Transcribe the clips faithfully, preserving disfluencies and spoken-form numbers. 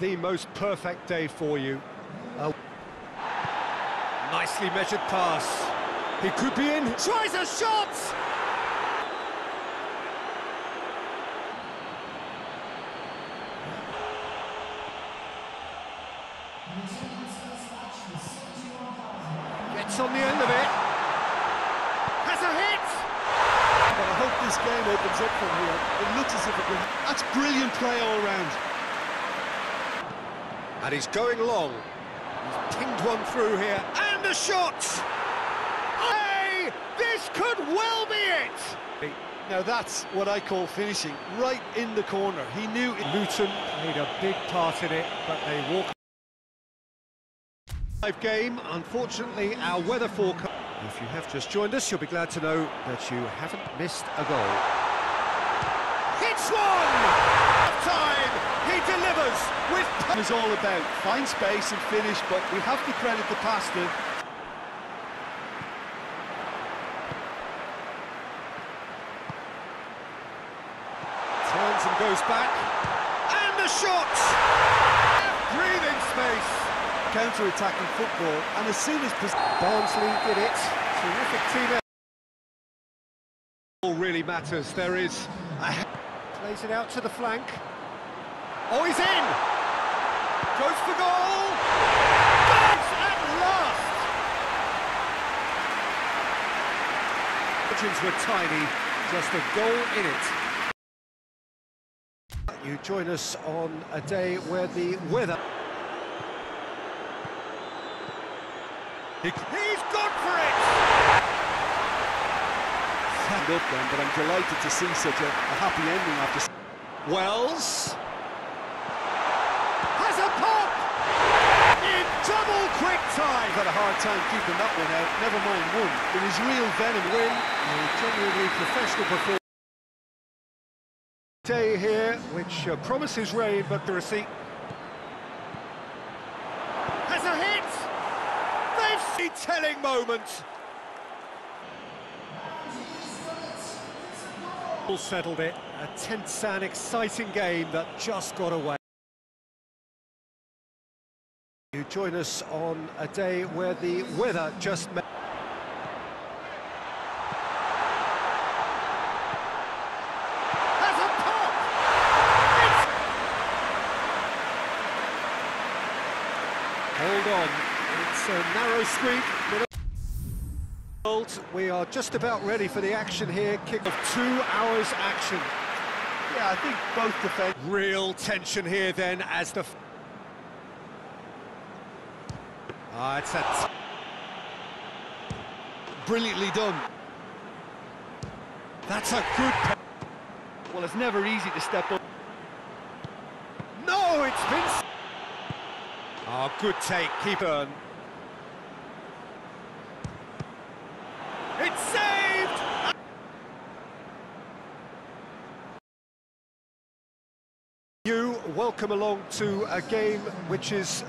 The most perfect day for you. Uh, Nicely measured pass. He could be in. Tries a shot! Gets on the end of it. Has a hit! But I hope this game opens up from here. It looks as if it will. That's brilliant play all round. And he's going long. He's pinged one through here. And the shot! Hey! This could well be it! Now that's what I call finishing. Right in the corner. He knew it. Luton made a big part in it, but they walk. Live game. Unfortunately, our weather forecast. If you have just joined us, you'll be glad to know that you haven't missed a goal. Hits one! Half time! He delivers with... It's all about find space and finish, but we have to credit the pass to... Turns and goes back. And the shot! Breathing space. Counter-attacking football, and as soon as... Barnsley did it. Terrific team. All really matters. There is... A... Plays it out to the flank. Oh, he's in! Goes for goal! Goes at last! Margins were tiny, just a goal in it. You join us on a day where the weather... He's gone for it! Stand up then, but I'm delighted to see such a, a happy ending after... Wells... Double quick time! Had a hard time keeping that one out, never mind one. It was real venom win, a genuinely professional performance. Day here, which uh, promises rain, but the receipt... Has a hit! They've seen a telling moment! All settled it, a tense and exciting game that just got away. You join us on a day where the weather just met. Has a pop! It's... Hold on, it's a narrow squeak. We are just about ready for the action here. Kick of two hours action. Yeah, I think both defend. Real tension here then as the... Ah, it's that. Brilliantly done. That's a good. Well, it's never easy to step up. No, it's been. Ah, oh, good take, keeper. It's saved. You welcome along to a game which is.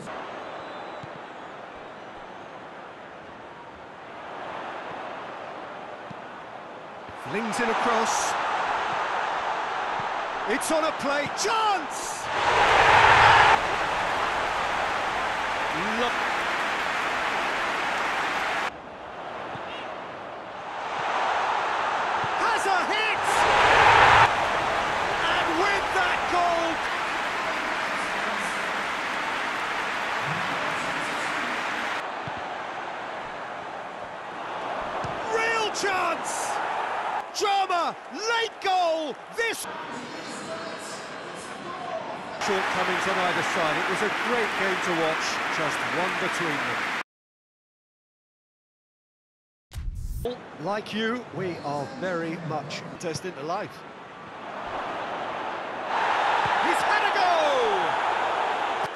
Flings it across. It's on a plate. Chance! Look. Has a hit! And with that goal... Real chance! Drama, late goal, this... Shortcomings on either side, it was a great game to watch, just one between them. Like you, we are very much tested into life. He's had a goal!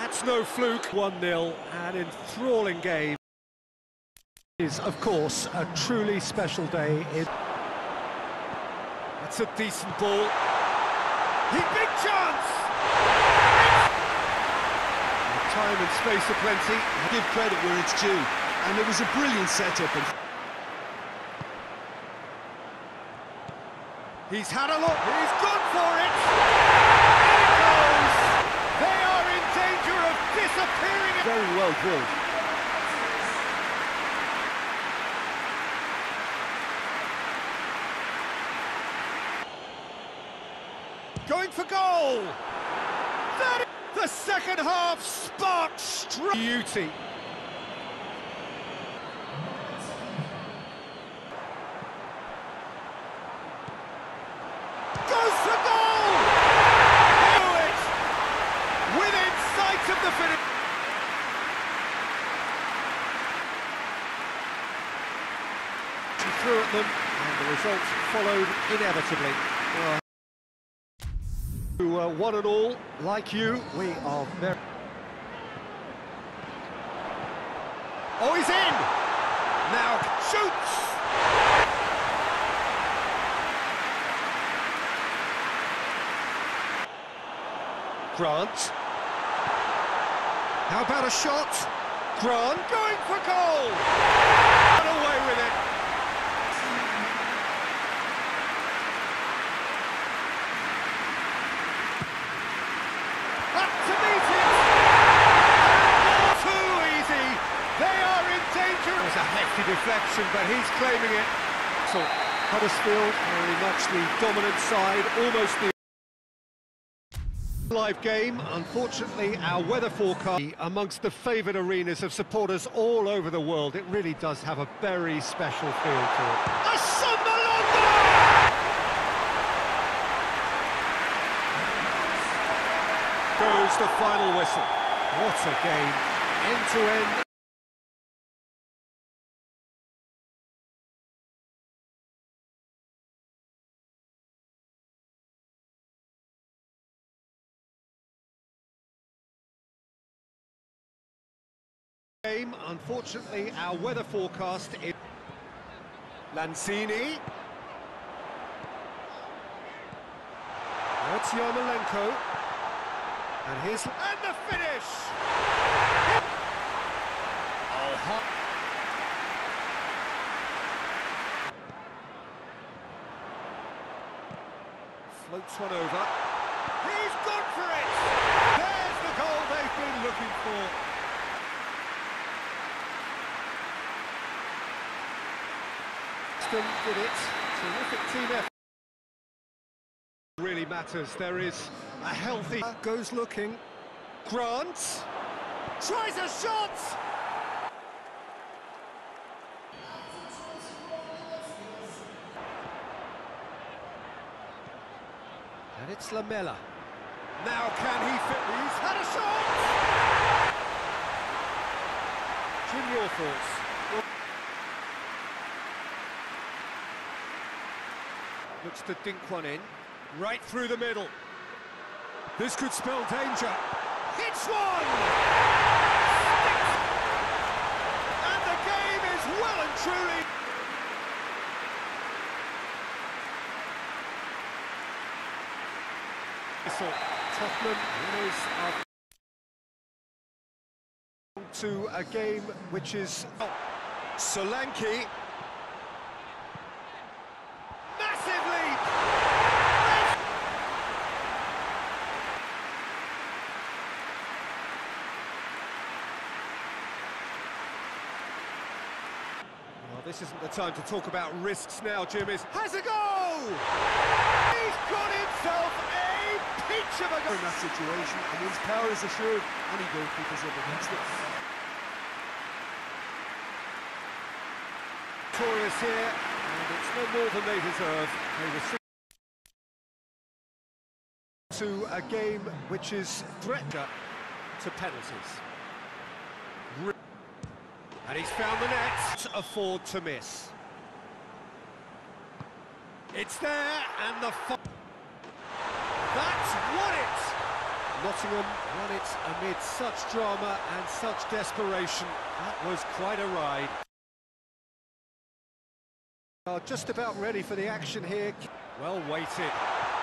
That's no fluke, one nil, an enthralling game. Is, of course, a truly special day. In... That's a decent ball. He big chance! And time and space aplenty. I give credit where it's due. And it was a brilliant setup. And... He's had a look. He's gone for it! There it goes! well through. Going for goal! That is the second half sparked straight. Beauty. Threw at them, and the results followed inevitably. Well, to uh, one and all, like you, we are very... Oh, he's in! Now shoots! Grant. How about a shot? Grant going for goal! And away with it! Deflection, but he's claiming it. So Huddersfield very much the dominant side, almost the live game. Unfortunately, our weather forecast amongst the favoured arenas of supporters all over the world. It really does have a very special feel to it. A Sunderlander! Goes the final whistle. What a game, end to end. Unfortunately, our weather forecast is Lanzini. That's Yarmolenko. And his and the finish. Oh, floats one over. He's gone for it. There's the goal they've been looking for. Did it. Terrific team effort. Really matters. There is a healthy goes looking. Grant tries a shot. And it's Lamela. Now can he fit? He's had a shot. Jim, your thoughts? Looks to dink one in, right through the middle. This could spell danger. Hits one! And the game is well and truly... Tottenham winners are... to a game which is... Oh. Solanke... This isn't the time to talk about risks now, Jim is... Has a goal! He's got himself a peach of a goal! ...in that situation, and his power is assured. Any goalkeeper's up against it. Victorious here, and it's no more than they deserve. They were to a game which is threatened to penalties. And he's found the net to afford to miss. It's there, and the... That's won it! Nottingham won it amid such drama and such desperation. That was quite a ride. Are just about ready for the action here. Well waited.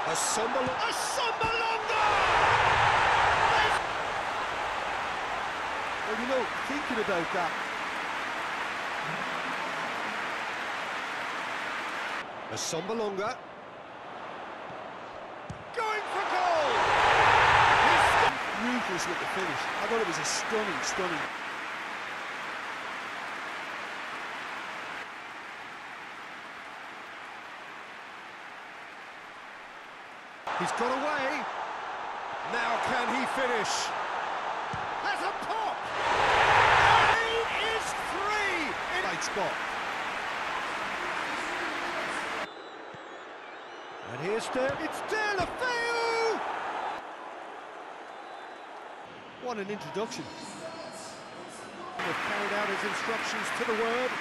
A Sunderlander! A Sunderlander! Well, you know, thinking about that... A Sombalonga. Going for goal! Ruthless with the finish. I thought it was a stunning, stunning... He's got away. Now can he finish? Has a pop! And he is free in a spot. And here's Dele. It's Dele Alli! What an introduction. They've carried out his instructions to the word.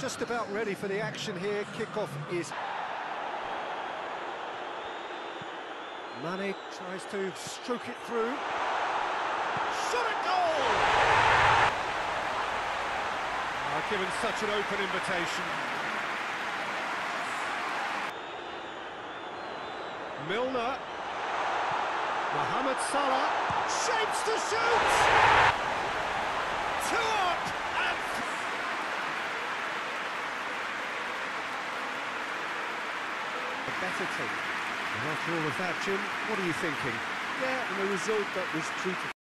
Just about ready for the action here. Kick-off is... Mane tries to stroke it through. Shot at goal! Oh, given such an open invitation. Milner. Mohamed Salah. Shapes to shoot! Two up and... A better team. And after all of that, Jim, what are you thinking? Yeah, and the result that was treated.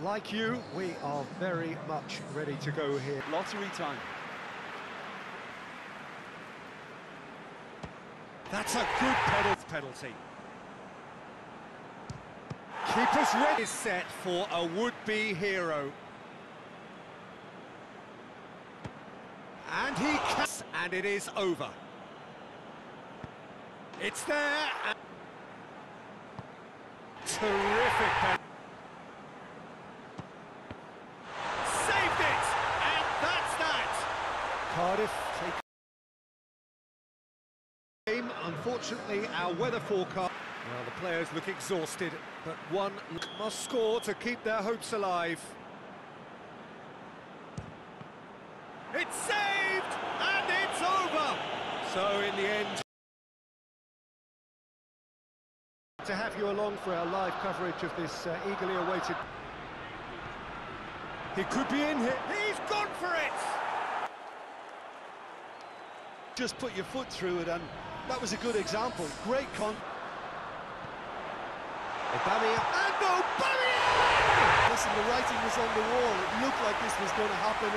Like you, we are very much ready to go here. Lottery time. That's a good penalty. penalty. Keeper's ready. Is set for a would-be hero. And he cuts, and it is over. It's there. And... Terrific penalty. Saved it, and that's that. Cardiff take. Unfortunately, our weather forecast... Well, the players look exhausted, but one must score to keep their hopes alive. It's saved, and it's over! So, in the end... to have you along for our live coverage of this uh, eagerly awaited... He could be in here. He's gone for it! Just put your foot through it and... That was a good example. Great con. Aubameyang. And Aubameyang! Listen, the writing was on the wall. It looked like this was going to happen.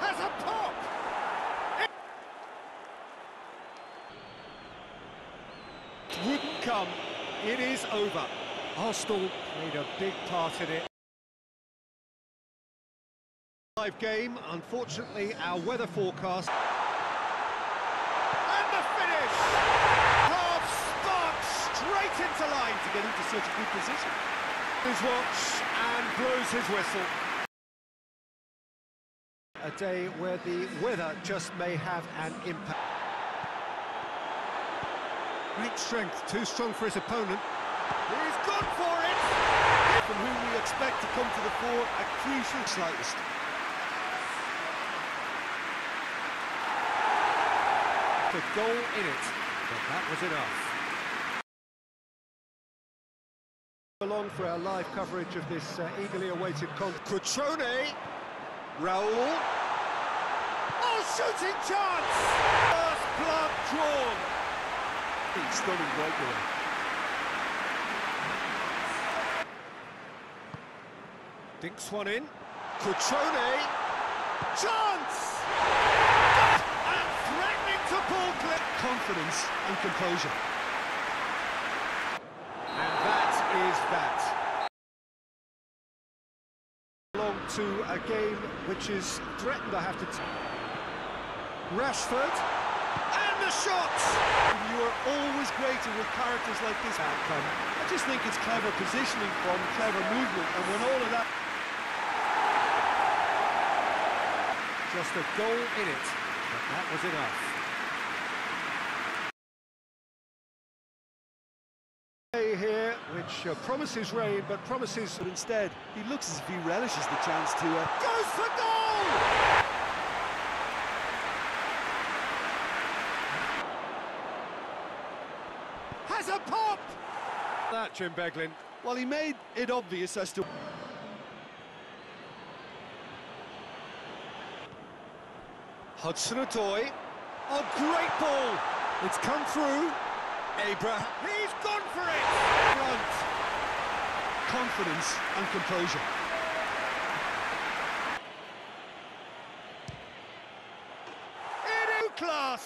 Has a pop! It wouldn't come. It is over. Arsenal played a big part in it. Live game, unfortunately, our weather forecast. And the finish! Half start straight into line to get into such a good position. His watch and blows his whistle. A day where the weather just may have an impact. Great strength, too strong for his opponent. He's gone for it! From whom we expect to come to the fore at crucial slightest. A goal in it, but that was enough. Along for our live coverage of this uh, eagerly awaited con... Cutrone, Raul... Oh, shooting chance! First blood drawn! He's stunning right there. Dinks one in. Cutrone... Chance! Confidence and composure. And that is that. Along to a game which is threatened, I have to tell you. Rashford. And the shots! You are always greater with characters like this outcome. I just think it's clever positioning from clever movement, and when all of that... Just a goal in it, but that was enough. Here, which uh, promises rain, but promises... But instead, he looks as if he relishes the chance to... Uh... Goes for goal! Has a pop! That, Jim Beglin. Well, he made it obvious as to... Hudson-Odoi. A great ball! It's come through. Abraham. He's gone for it! Front. Confidence and composure. class.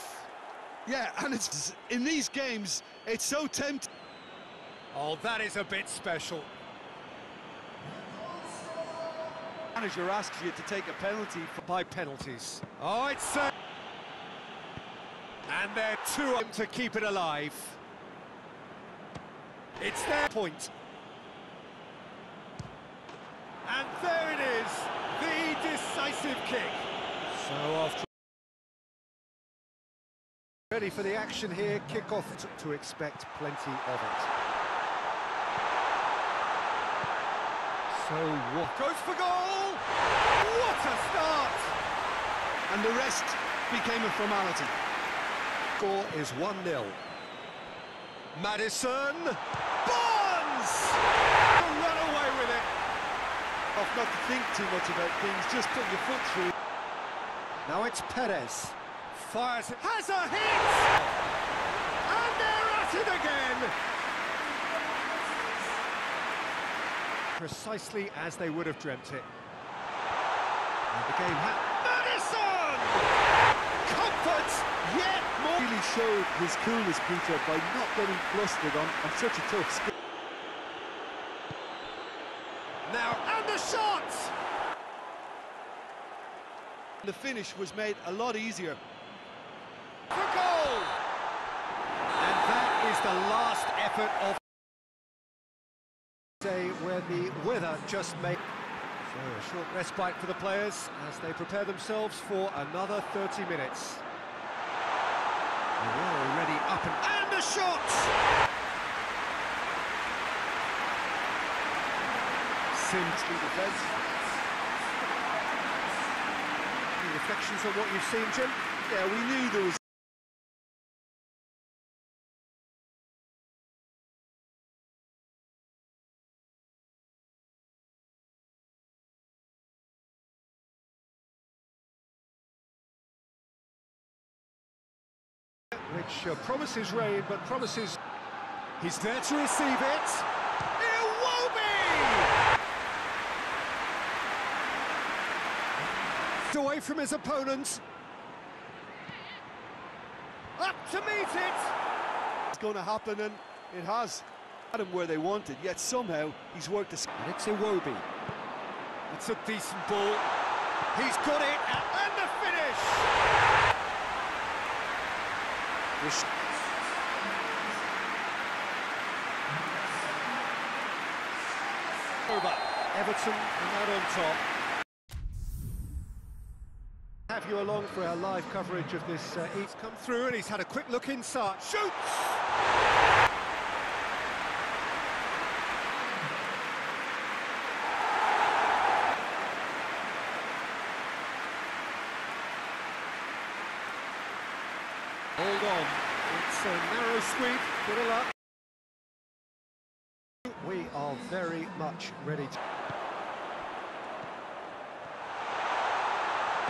Yeah, and it's in these games, it's so tempting. Oh, that is a bit special. The manager asks you to take a penalty for, by penalties. Oh, it's... Uh, and they're two of them to keep it alive. It's their point. And there it is, the decisive kick. So after... Ready for the action here, kick-off to expect plenty of it. So what? Goes for goal! What a start! And the rest became a formality. Score is one nil. Maddison... Barnes! He'll run away with it! Off not to think too much about things, just put your foot through. Now it's Perez. Fires it, has a hit! And they're at it again! Precisely as they would have dreamt it. And the game had... Maddison! Comfort! Yet more! Really showed his coolness, Peter, by not getting flustered on, on such a tough score. Now, and the shot! The finish was made a lot easier. For goal! And that is the last effort of the day where the weather just made... So a short respite for the players as they prepare themselves for another thirty minutes. They're already up and... And a shot! Sims to defence. Any reflections on what you've seen, Jim? Yeah, we knew there was... which uh, promises rain, but promises... He's there to receive it! It will be! Away from his opponent. Up to meet it! It's going to happen, and it has had him where they wanted, yet somehow he's worked a... And it's Iwobi. It's a decent ball. He's got it, and the finish! Over. Everton not on top. Have you along for our live coverage of this? Uh, he's come through and he's had a quick look inside. Shoots! Hold on, it's a narrow sweep, middle up. We are very much ready to...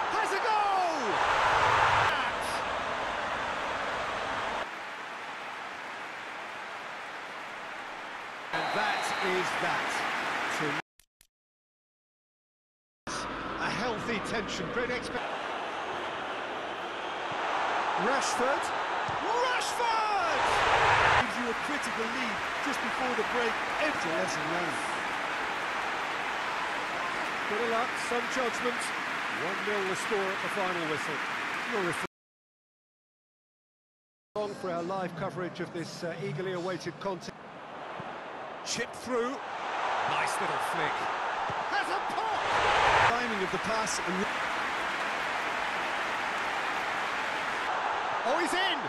Has a goal! And that is that. A healthy tension, great expectation. Rashford, Rashford! Gives you a critical lead just before the break, empty lesson round. Good luck, some judgment, one nil the score at the final whistle. You're along for our live coverage of this uh, eagerly awaited contest. Chip through, nice little flick. Has a pop! Timing of the pass and... Oh, he's in!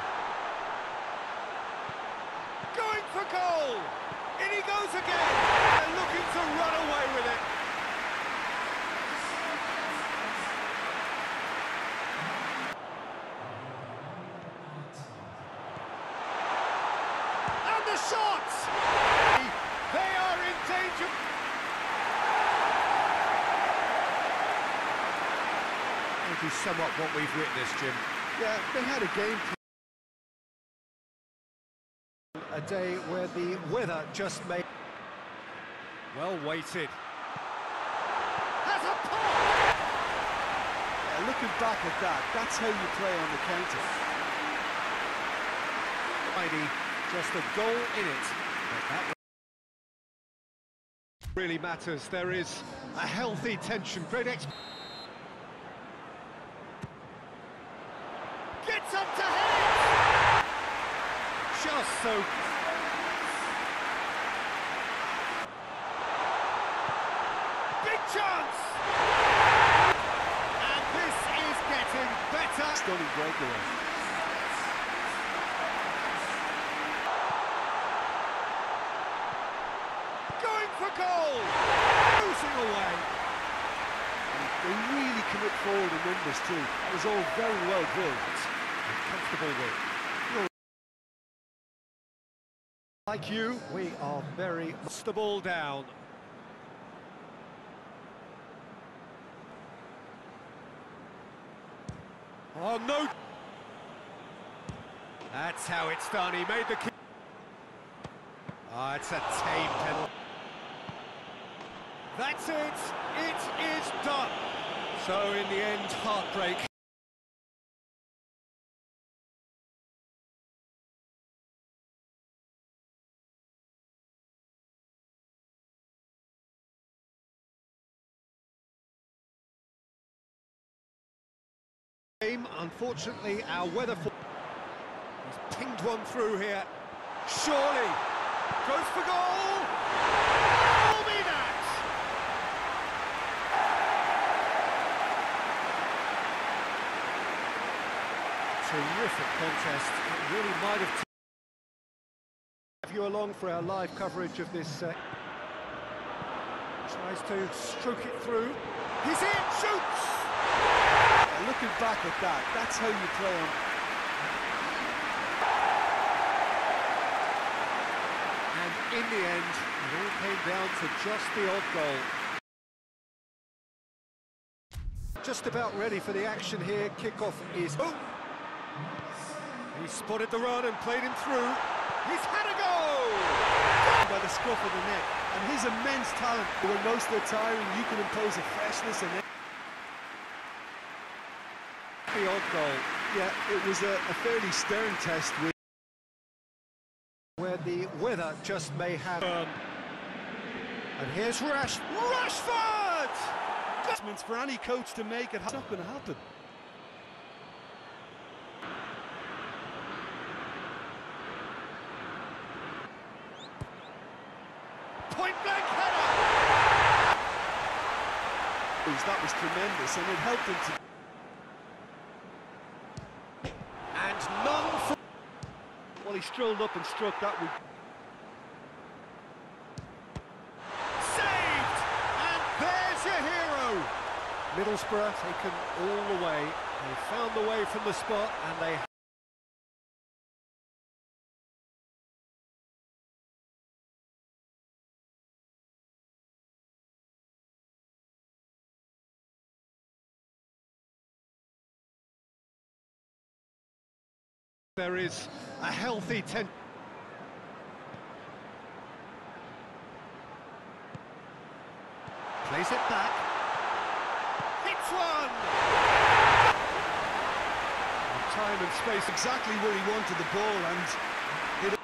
Going for goal! In he goes again! They're looking to run away with it! And the shot! They are in danger! If you sum up what we've witnessed, Jim. Yeah, they had a game plan. A day where the weather just made... Well waited. Has a pop! looking back at that, that's how you play on the counter. Just a goal in it. But that really matters. There is a healthy tension. Great ex. Gets up to him. Just so. Big chance. And this is getting better. Stunning breakaway. Goal! Losing away. They really commit forward in numbers too. That was all very well built. Comfortable win. Like you, we are very... The ball down. Oh no! That's how it's done. He made the kick. Oh, it's a tame penalty. That's it, it is done. So in the end, heartbreak. Unfortunately, our weather for has pinged one through here. Surely, goes for goal. Terrific contest. It really might have. Have you along for our live coverage of this? Uh... Tries to stroke it through. He's in. Shoots. Looking back at that, that's how you play on. And in the end, it all came down to just the odd goal. Just about ready for the action here. Kickoff is. Oh! He spotted the run and played him through. He's had a goal! By the scruff of the neck. And his immense talent. When most are tiring, you can impose a freshness and... The odd goal. Yeah, it was a, a fairly stern test with... where the weather just may have... Um, and here's Rash... Rashford! Adjustments for any coach to make it. It's not going to happen. That was tremendous, and it helped him to... And none for... Well, he strolled up and struck that with... Saved! And there's your hero! Middlesbrough taken all the way. They found the way from the spot, and they... There is a healthy tension. Plays it back. Hits one! Time and space exactly where he wanted the ball, and it...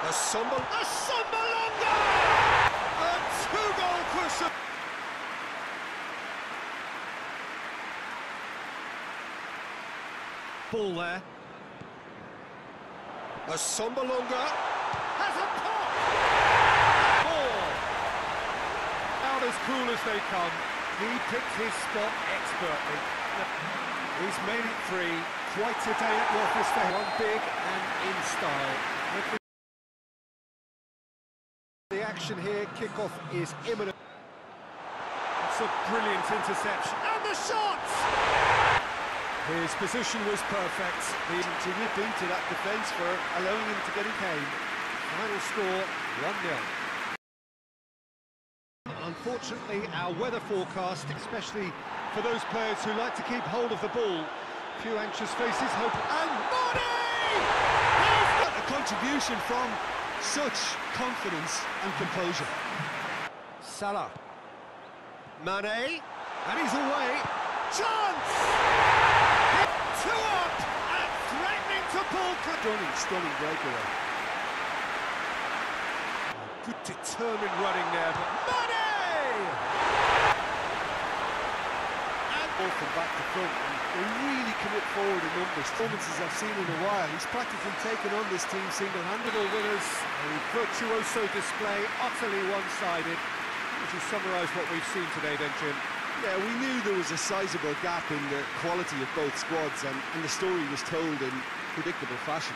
A sumble... A sumble-longa! A two-goal cushion! Ball there. A Sombalonga has a pop. Ball. Out as cool as they come. He picked his spot expertly. He's made it three. Quite a day at the office for him. One big and in style. The action here. Kickoff is imminent. It's a brilliant interception. And the shot. His position was perfect. He to nip into that defence for allowing him to get his aim. Final score, one nil. Unfortunately, our weather forecast, especially for those players who like to keep hold of the ball. Few anxious faces, hope, and Mane! He's got a contribution from such confidence and composure. Salah. Mane. And he's away. Chance! Two up and threatening to Bolton. Stunning, stunning breakaway. Good determined running there, but Mane! And Bolton back to front. They really commit forward in numbers. Performances I've seen in a while. He's practically taken on this team single-handed. Winners, a virtuoso display, utterly one-sided. Would you summarise what we've seen today then, Jim? Yeah, we knew there was a sizable gap in the quality of both squads, and, and the story was told in predictable fashion.